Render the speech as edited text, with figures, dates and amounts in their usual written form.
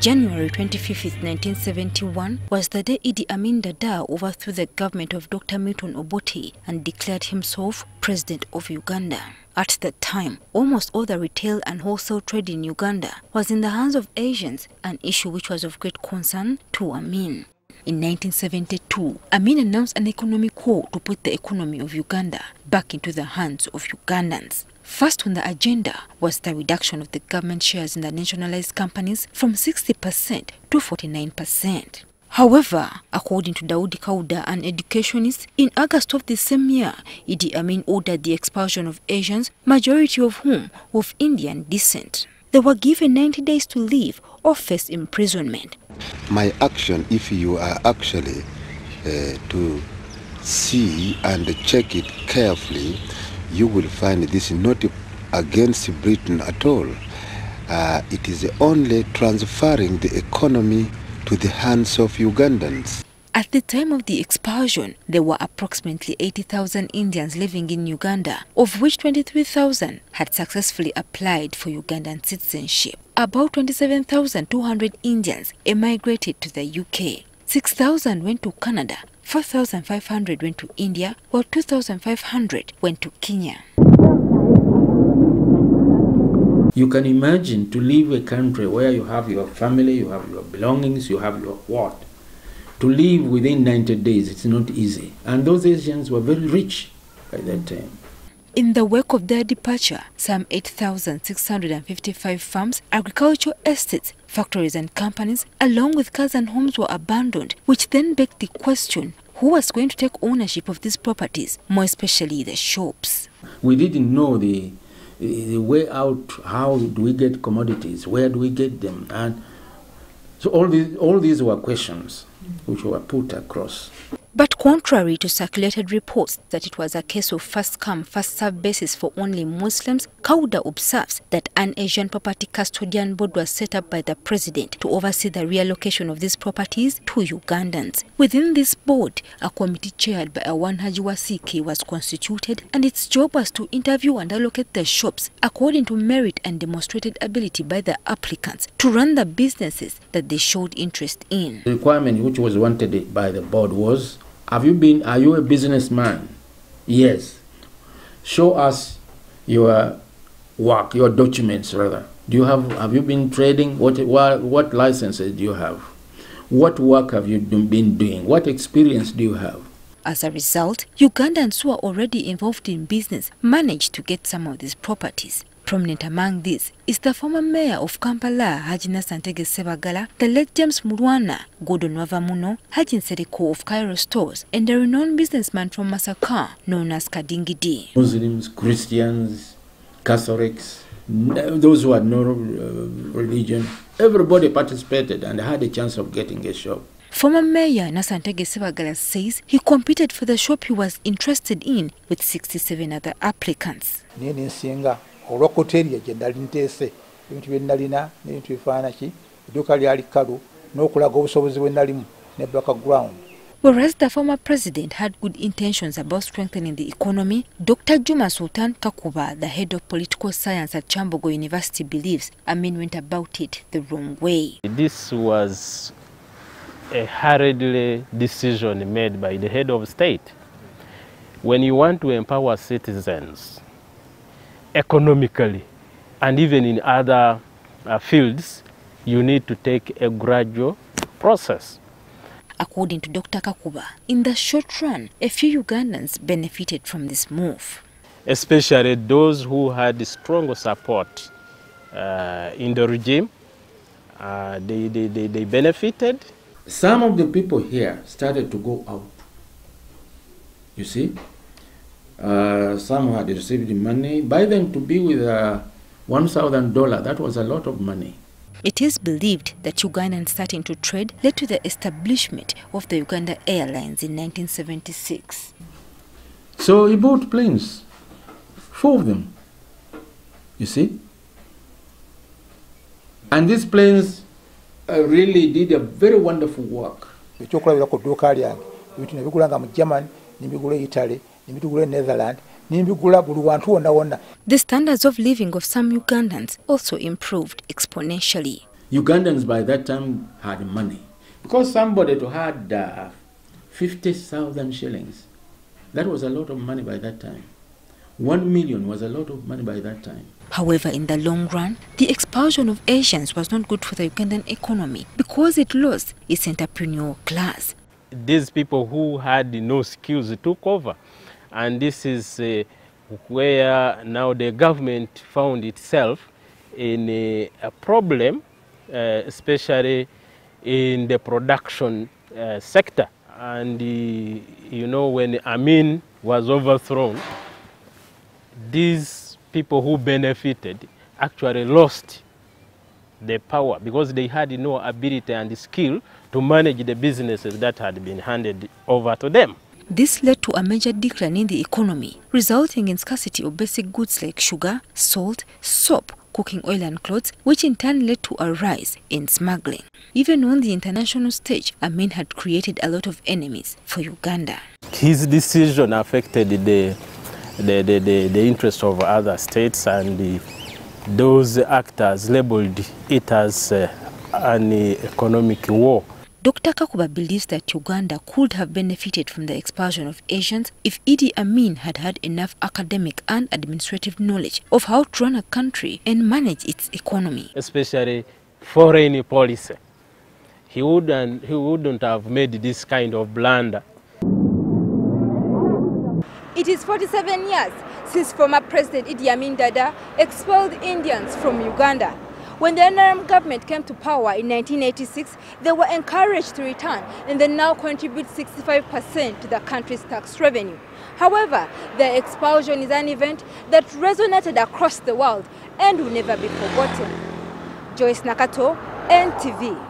January 25, 1971 was the day Idi Amin Dada overthrew the government of Dr. Milton Obote and declared himself President of Uganda. At that time, almost all the retail and wholesale trade in Uganda was in the hands of Asians, an issue which was of great concern to Amin. In 1972, Amin announced an economic war to put the economy of Uganda back into the hands of Ugandans. First on the agenda was the reduction of the government shares in the nationalized companies from 60% to 49%. However, according to Daudi Kauda, an educationist, in August of the same year, Idi Amin ordered the expulsion of Asians, majority of whom were of Indian descent. They were given 90 days to leave or face imprisonment. My action, if you are actually to see and check it carefully, you will find this not against Britain at all. It is only transferring the economy to the hands of Ugandans. At the time of the expulsion, there were approximately 80,000 Indians living in Uganda, of which 23,000 had successfully applied for Ugandan citizenship. About 27,200 Indians emigrated to the UK. 6,000 went to Canada, 4,500 went to India, while 2,500 went to Kenya. You can imagine to leave a country where you have your family, you have your belongings, you have your what. To leave within 90 days, it's not easy. And those Asians were very rich by that time. In the wake of their departure, some 8,655 farms, agricultural estates, factories and companies, along with cars and homes were abandoned, which then begged the question, who was going to take ownership of these properties, more especially the shops? We didn't know the way out, how do we get commodities, where do we get them? And so all these were questions which were put across. But contrary to circulated reports that it was a case of first-come, first-served basis for only Muslims, Kauda observes that an Asian Property Custodian Board was set up by the president to oversee the reallocation of these properties to Ugandans. Within this board, a committee chaired by Awan Hajiwasiki was constituted, and its job was to interview and allocate the shops according to merit and demonstrated ability by the applicants to run the businesses that they showed interest in. The requirement which was wanted by the board was, are you a businessman? Yes. Show us your work, your documents rather. Have you been trading? What licenses do you have? What work have you been doing? What experience do you have? As a result, Ugandans who are already involved in business managed to get some of these properties. Prominent among these is the former mayor of Kampala, Haji Nasantege Sebagala, the late James Murwana, Godo Nwavamuno, Haji Sereko of Cairo stores, and a renowned businessman from Masaka known as Kadingidi. Muslims, Christians, Catholics, those who had no religion, everybody participated and had a chance of getting a shop. Former Mayor Nasantege Sebagala says he competed for the shop he was interested in with 67 other applicants. Whereas the former president had good intentions about strengthening the economy, Dr. Juma Sultan Kakuba, the head of political science at Chambogo University, believes Amin went about it the wrong way. This was a hurriedly decision made by the head of state. When you want to empower citizens, economically and even in other fields, you need to take a gradual process. According to Dr. Kakuba, in the short run, a few Ugandans benefited from this move. Especially those who had strong support in the regime, they benefited. Some of the people here started to go out, you see. Some had received money. By then, to be with $1,000, that was a lot of money. It is believed that Ugandans starting to trade led to the establishment of the Uganda Airlines in 1976. So he bought planes, 4 of them, you see. And these planes really did a very wonderful work. The standards of living of some Ugandans also improved exponentially. Ugandans by that time had money. Because somebody who had 50,000 shillings, that was a lot of money by that time. 1 million was a lot of money by that time. However, in the long run, the expulsion of Asians was not good for the Ugandan economy because it lost its entrepreneurial class. These people who had no skills took over, and this is where now the government found itself in a problem, especially in the production sector. And you know, when Amin was overthrown, these people who benefited actually lost their power because they had no ability and skill to manage the businesses that had been handed over to them. This led to a major decline in the economy, resulting in scarcity of basic goods like sugar, salt, soap, cooking oil and clothes, which in turn led to a rise in smuggling. Even on the international stage, Amin had created a lot of enemies for Uganda. His decision affected the interests of other states, and those actors labeled it as an economic war. Dr. Kakuba believes that Uganda could have benefited from the expulsion of Asians if Idi Amin had had enough academic and administrative knowledge of how to run a country and manage its economy. Especially foreign policy. He wouldn't have made this kind of blunder. It is 47 years since former President Idi Amin Dada expelled Indians from Uganda. When the NRM government came to power in 1986, they were encouraged to return, and they now contribute 65% to the country's tax revenue. However, their expulsion is an event that resonated across the world and will never be forgotten. Joyce Nakato, NTV.